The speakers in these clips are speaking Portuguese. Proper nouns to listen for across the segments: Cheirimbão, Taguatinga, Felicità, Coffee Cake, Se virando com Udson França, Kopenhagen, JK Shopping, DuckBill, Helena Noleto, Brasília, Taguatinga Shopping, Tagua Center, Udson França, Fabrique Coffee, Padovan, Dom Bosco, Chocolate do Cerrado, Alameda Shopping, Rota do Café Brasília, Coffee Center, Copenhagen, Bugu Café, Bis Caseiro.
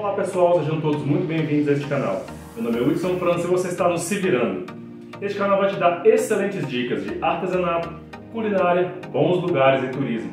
Olá pessoal, sejam todos muito bem-vindos a este canal. Meu nome é Udson França e você está no Se Virando. Este canal vai te dar excelentes dicas de artesanato, culinária, bons lugares e turismo.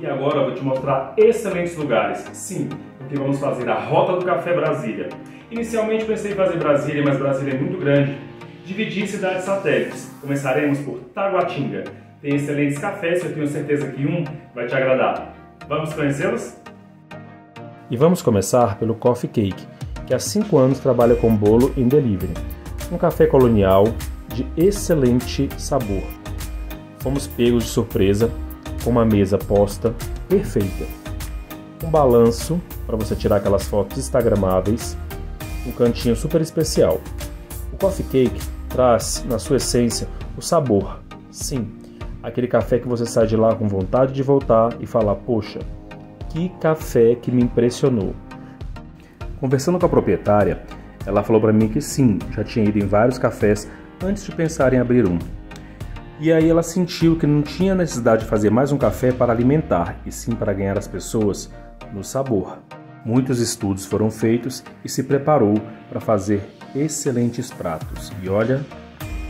E agora eu vou te mostrar excelentes lugares, sim, porque vamos fazer a Rota do Café Brasília. Inicialmente pensei em fazer Brasília, mas Brasília é muito grande. Dividi em cidades satélites. Começaremos por Taguatinga. Tem excelentes cafés, eu tenho certeza que um vai te agradar. Vamos conhecê-los? E vamos começar pelo Coffee Cake, que há 5 anos trabalha com bolo em delivery. Um café colonial de excelente sabor. Fomos pegos de surpresa com uma mesa posta perfeita. Um balanço para você tirar aquelas fotos instagramáveis. Um cantinho super especial. O Coffee Cake traz, na sua essência, o sabor. Sim, aquele café que você sai de lá com vontade de voltar e falar, poxa, que café que me impressionou. Conversando com a proprietária, ela falou para mim que sim, já tinha ido em vários cafés antes de pensar em abrir um. E aí ela sentiu que não tinha necessidade de fazer mais um café para alimentar, e sim para ganhar as pessoas no sabor. Muitos estudos foram feitos e se preparou para fazer excelentes pratos. E olha,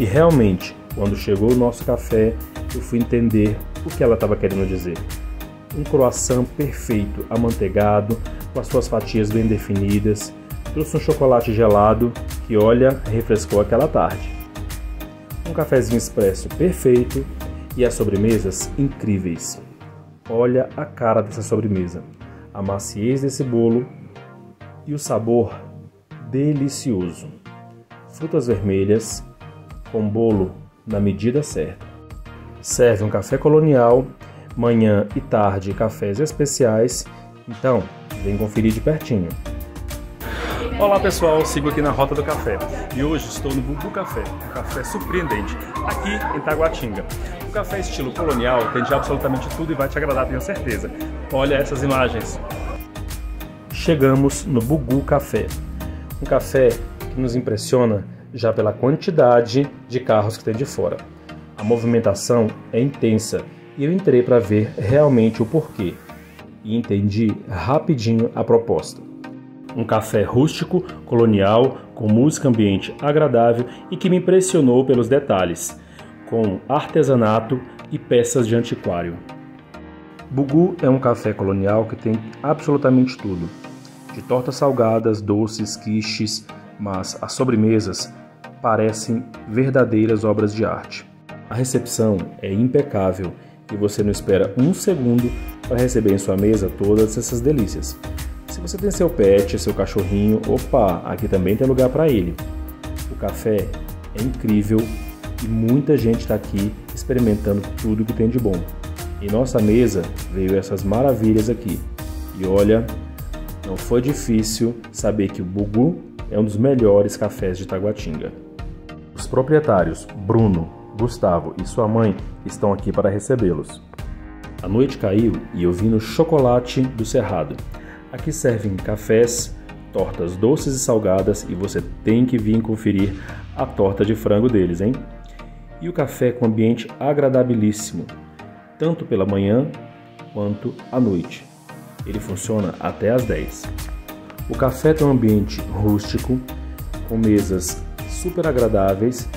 e realmente, quando chegou o nosso café, eu fui entender o que ela estava querendo dizer. Um croissant perfeito, amanteigado, com as suas fatias bem definidas. Trouxe um chocolate gelado que, olha, refrescou aquela tarde. Um cafezinho expresso perfeito e as sobremesas incríveis. Olha a cara dessa sobremesa, a maciez desse bolo e o sabor delicioso. Frutas vermelhas com bolo na medida certa. Serve um café colonial. Manhã e tarde, cafés especiais, então vem conferir de pertinho. Olá pessoal, sigo aqui na Rota do Café e hoje estou no Bugu Café, um café surpreendente, aqui em Taguatinga. O café estilo colonial tem de absolutamente tudo e vai te agradar, tenho certeza. Olha essas imagens. Chegamos no Bugu Café, um café que nos impressiona já pela quantidade de carros que tem de fora. A movimentação é intensa. E eu entrei para ver realmente o porquê e entendi rapidinho a proposta. Um café rústico, colonial, com música ambiente agradável e que me impressionou pelos detalhes, com artesanato e peças de antiquário. Bugu é um café colonial que tem absolutamente tudo, de tortas salgadas, doces, quiches, mas as sobremesas parecem verdadeiras obras de arte. A recepção é impecável. E você não espera um segundo para receber em sua mesa todas essas delícias. Se você tem seu pet, seu cachorrinho, opa, aqui também tem lugar para ele. O café é incrível e muita gente está aqui experimentando tudo que tem de bom. Em nossa mesa veio essas maravilhas aqui. E olha, não foi difícil saber que o Bugu é um dos melhores cafés de Taguatinga. Os proprietários Bruno, Gustavo e sua mãe estão aqui para recebê-los. A noite caiu e eu vim no Chocolate do Cerrado. Aqui servem cafés, tortas doces e salgadas e você tem que vir conferir a torta de frango deles, hein? E o café com ambiente agradabilíssimo, tanto pela manhã quanto à noite. Ele funciona até às 10. O café tem um ambiente rústico, com mesas super agradáveis.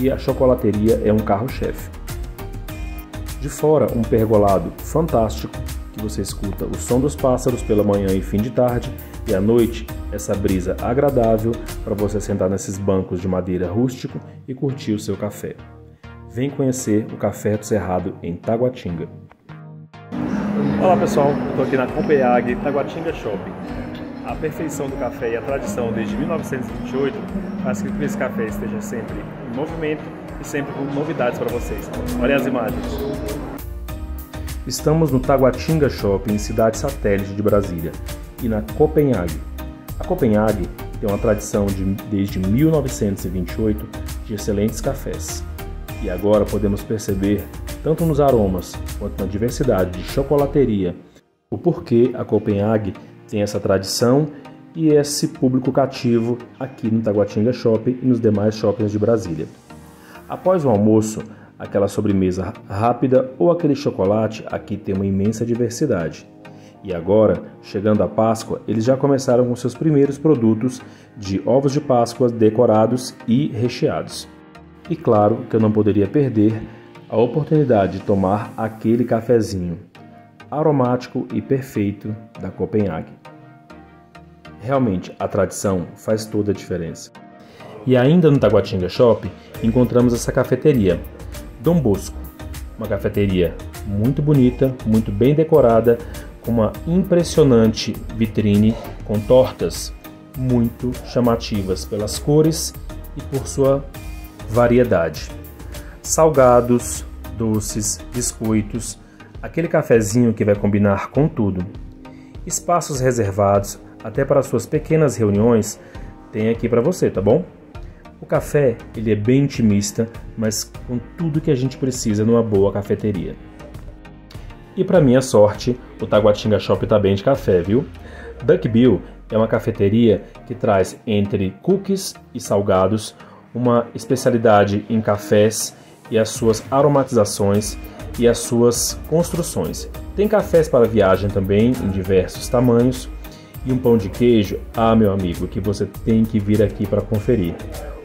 E a chocolateria é um carro-chefe. De fora, um pergolado fantástico, que você escuta o som dos pássaros pela manhã e fim de tarde, e à noite, essa brisa agradável para você sentar nesses bancos de madeira rústico e curtir o seu café. Vem conhecer o Café do Cerrado em Taguatinga. Olá pessoal, estou aqui na Kopenhagen, Taguatinga Shopping. A perfeição do café e a tradição desde 1928 faz com que esse café esteja sempre em movimento e sempre com novidades para vocês. Olhem as imagens. Estamos no Taguatinga Shopping, cidade satélite de Brasília, e na Kopenhagen. A Kopenhagen tem uma tradição desde 1928 de excelentes cafés. E agora podemos perceber, tanto nos aromas quanto na diversidade de chocolateria, o porquê a Kopenhagen tem essa tradição e esse público cativo aqui no Taguatinga Shopping e nos demais shoppings de Brasília. Após o almoço, aquela sobremesa rápida ou aquele chocolate, aqui tem uma imensa diversidade. E agora, chegando à Páscoa, eles já começaram com seus primeiros produtos de ovos de Páscoa decorados e recheados. E claro que eu não poderia perder a oportunidade de tomar aquele cafezinho aromático e perfeito da Copenhagen. Realmente, a tradição faz toda a diferença. E ainda no Taguatinga Shopping, encontramos essa cafeteria, Dom Bosco. Uma cafeteria muito bonita, muito bem decorada, com uma impressionante vitrine com tortas muito chamativas pelas cores e por sua variedade. Salgados, doces, biscoitos, aquele cafezinho que vai combinar com tudo. Espaços reservados, até para suas pequenas reuniões, tem aqui para você, tá bom? O café, ele é bem intimista, mas com tudo que a gente precisa numa boa cafeteria. E para minha sorte, o Taguatinga Shopping tá bem de café, viu? DuckBill é uma cafeteria que traz entre cookies e salgados uma especialidade em cafés e as suas aromatizações e as suas construções. Tem cafés para viagem também, em diversos tamanhos. E um pão de queijo, ah, meu amigo, que você tem que vir aqui para conferir.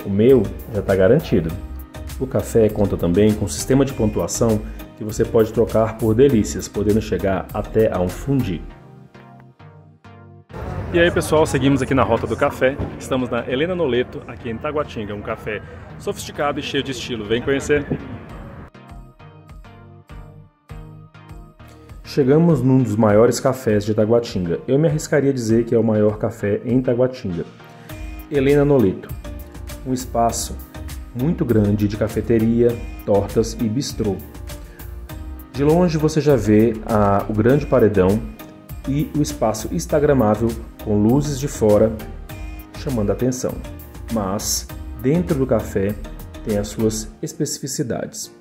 O meu já está garantido. O café conta também com um sistema de pontuação que você pode trocar por delícias, podendo chegar até a um fundi. E aí, pessoal, seguimos aqui na Rota do Café. Estamos na Helena Noleto, aqui em Taguatinga, um café sofisticado e cheio de estilo. Vem conhecer! Chegamos num dos maiores cafés de Taguatinga. Eu me arriscaria a dizer que é o maior café em Taguatinga. Helena Noleto. Um espaço muito grande de cafeteria, tortas e bistrô. De longe você já vê o grande paredão e o espaço instagramável com luzes de fora chamando a atenção. Mas dentro do café tem as suas especificidades.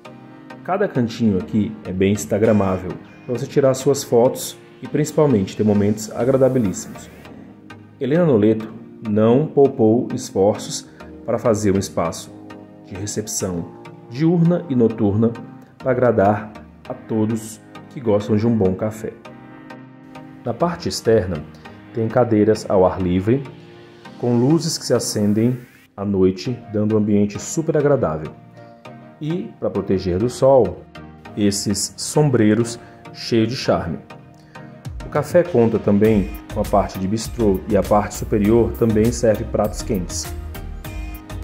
Cada cantinho aqui é bem instagramável para você tirar suas fotos e principalmente ter momentos agradabilíssimos. Helena Noleto não poupou esforços para fazer um espaço de recepção diurna e noturna para agradar a todos que gostam de um bom café. Na parte externa tem cadeiras ao ar livre com luzes que se acendem à noite, dando um ambiente super agradável. E para proteger do sol, esses sombreiros cheio de charme. O café conta também com a parte de bistrô e a parte superior também serve pratos quentes.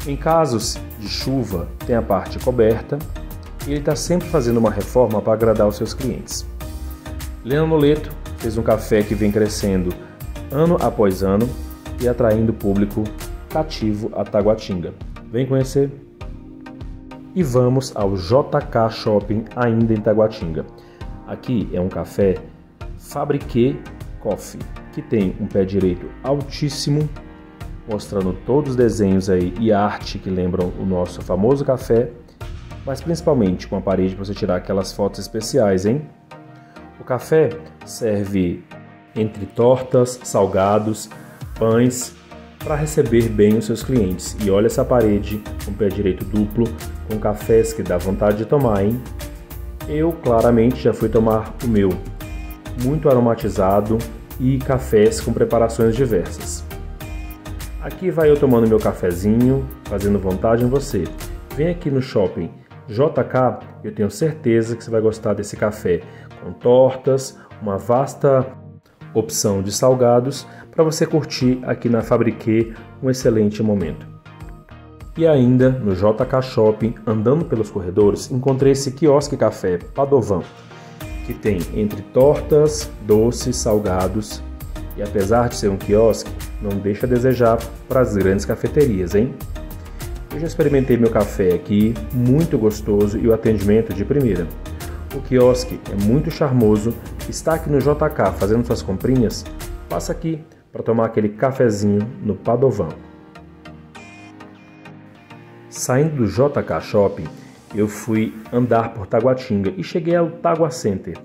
Em casos de chuva, tem a parte coberta e ele está sempre fazendo uma reforma para agradar os seus clientes. Helena Noleto fez um café que vem crescendo ano após ano e atraindo público cativo a Taguatinga. Vem conhecer! E vamos ao JK Shopping ainda em Taguatinga. Aqui é um café Fabrique Coffee, que tem um pé direito altíssimo, mostrando todos os desenhos aí e arte que lembram o nosso famoso café, mas principalmente com a parede para você tirar aquelas fotos especiais, hein? O café serve entre tortas, salgados, pães, para receber bem os seus clientes. E olha essa parede com pé direito duplo, com cafés que dá vontade de tomar, hein? Eu claramente já fui tomar o meu, muito aromatizado e cafés com preparações diversas. Aqui vai eu tomando meu cafezinho, fazendo vontade em você. Vem aqui no shopping JK, eu tenho certeza que você vai gostar desse café com tortas, uma vasta opção de salgados para você curtir aqui na Fabrique um excelente momento. E ainda, no JK Shopping, andando pelos corredores, encontrei esse quiosque café Padovan, que tem entre tortas, doces, salgados, e apesar de ser um quiosque, não deixa a desejar para as grandes cafeterias, hein? Eu já experimentei meu café aqui, muito gostoso e o atendimento de primeira. O quiosque é muito charmoso, está aqui no JK fazendo suas comprinhas, passa aqui para tomar aquele cafezinho no Padovan. Saindo do JK Shopping, eu fui andar por Taguatinga e cheguei ao Tagua Center.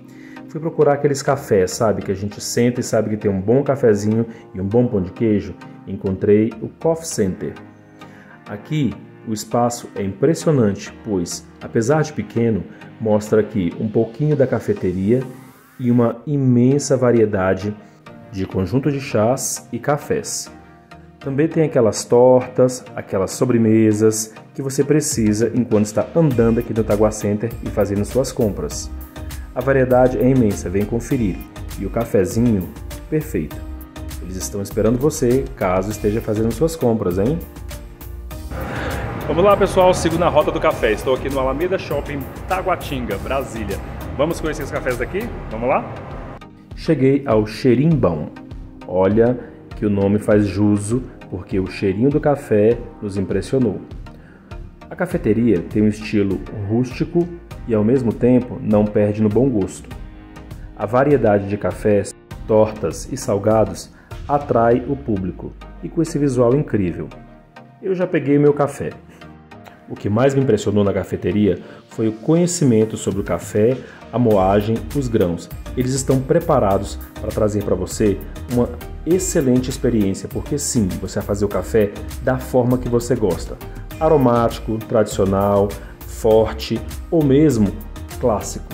Fui procurar aqueles cafés, sabe, que a gente senta e sabe que tem um bom cafezinho e um bom pão de queijo. Encontrei o Coffee Center. Aqui o espaço é impressionante, pois, apesar de pequeno, mostra aqui um pouquinho da cafeteria e uma imensa variedade de conjunto de chás e cafés. Também tem aquelas tortas, aquelas sobremesas que você precisa enquanto está andando aqui no Tagua Center e fazendo suas compras. A variedade é imensa, vem conferir. E o cafezinho, perfeito. Eles estão esperando você, caso esteja fazendo suas compras, hein? Vamos lá, pessoal, sigo na Rota do Café. Estou aqui no Alameda Shopping, Taguatinga, Brasília. Vamos conhecer os cafés daqui? Vamos lá? Cheguei ao Cheirimbão. Olha que o nome faz juízo, porque o cheirinho do café nos impressionou. A cafeteria tem um estilo rústico e, ao mesmo tempo, não perde no bom gosto. A variedade de cafés, tortas e salgados atrai o público, e com esse visual incrível. Eu já peguei meu café. O que mais me impressionou na cafeteria foi o conhecimento sobre o café, a moagem, os grãos. Eles estão preparados para trazer para você uma excelente experiência, porque sim, você vai fazer o café da forma que você gosta. Aromático, tradicional, forte ou mesmo clássico.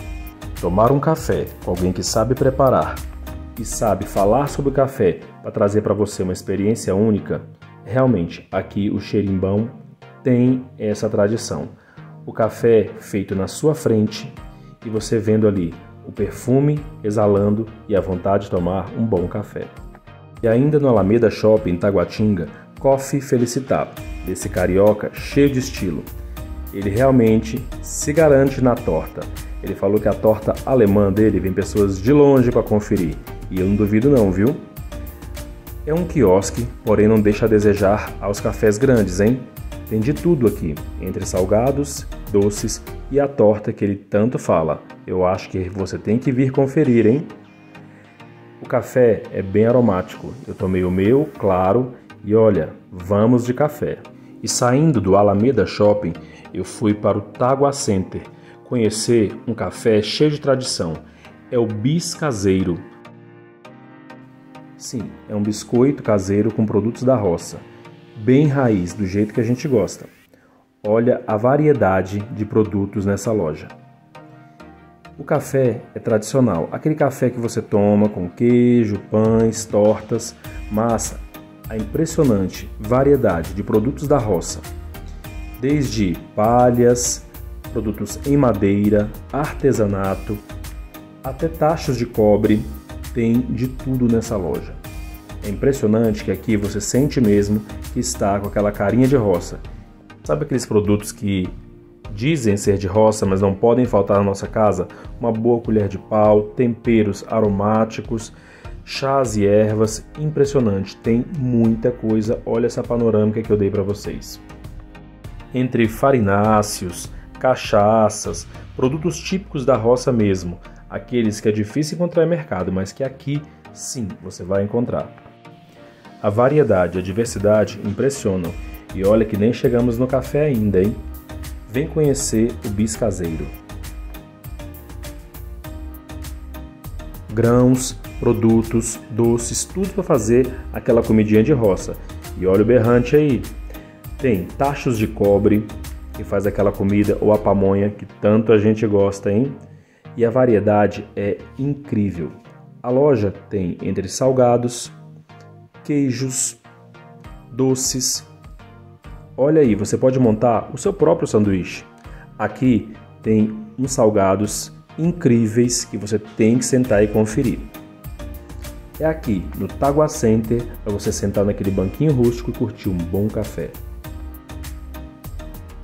Tomar um café com alguém que sabe preparar e sabe falar sobre o café para trazer para você uma experiência única, realmente aqui o Cheirimbão tem essa tradição. O café feito na sua frente e você vendo ali o perfume exalando e a vontade de tomar um bom café. E ainda no Alameda Shopping, Taguatinga, Coffee Felicità, desse carioca cheio de estilo. Ele realmente se garante na torta. Ele falou que a torta alemã dele vem pessoas de longe para conferir. E eu não duvido não, viu? É um quiosque, porém não deixa a desejar aos cafés grandes, hein? Tem de tudo aqui, entre salgados, doces e a torta que ele tanto fala. Eu acho que você tem que vir conferir, hein? O café é bem aromático. Eu tomei o meu, claro, e olha, vamos de café. E saindo do Alameda Shopping, eu fui para o Tagua Center conhecer um café cheio de tradição. É o Bis Caseiro. Sim, é um biscoito caseiro com produtos da roça, bem raiz, do jeito que a gente gosta. Olha a variedade de produtos nessa loja. O café é tradicional, aquele café que você toma com queijo, pães, tortas, massa. A impressionante variedade de produtos da roça, desde palhas, produtos em madeira, artesanato, até tachos de cobre. Tem de tudo nessa loja. É impressionante que aqui você sente mesmo que está com aquela carinha de roça. Sabe aqueles produtos que dizem ser de roça, mas não podem faltar na nossa casa? Uma boa colher de pau, temperos aromáticos, chás e ervas. Impressionante, tem muita coisa. Olha essa panorâmica que eu dei para vocês. Entre farináceos, cachaças, produtos típicos da roça mesmo. Aqueles que é difícil encontrar em mercado, mas que aqui, sim, você vai encontrar. A variedade e a diversidade impressionam. E olha que nem chegamos no café ainda, hein? Vem conhecer o Bis Caseiro. Grãos, produtos, doces, tudo para fazer aquela comidinha de roça. E olha o berrante aí. Tem tachos de cobre, que faz aquela comida ou a pamonha que tanto a gente gosta, hein? E a variedade é incrível. A loja tem entre salgados, queijos, doces. Olha aí, você pode montar o seu próprio sanduíche. Aqui tem uns salgados incríveis que você tem que sentar e conferir. É aqui no Tagua Center para você sentar naquele banquinho rústico e curtir um bom café.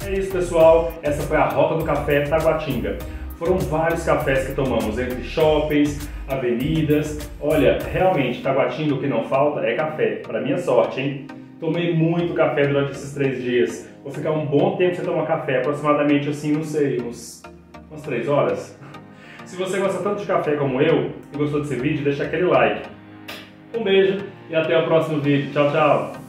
É isso, pessoal, essa foi a Rota do Café Taguatinga. Foram vários cafés que tomamos, entre shoppings, avenidas. Olha, realmente, Taguatinga, o que não falta é café, para minha sorte, hein? Tomei muito café durante esses 3 dias. Vou ficar um bom tempo sem tomar café, aproximadamente assim, não sei, umas 3 horas. Se você gosta tanto de café como eu e gostou desse vídeo, deixa aquele like. Um beijo e até o próximo vídeo. Tchau, tchau!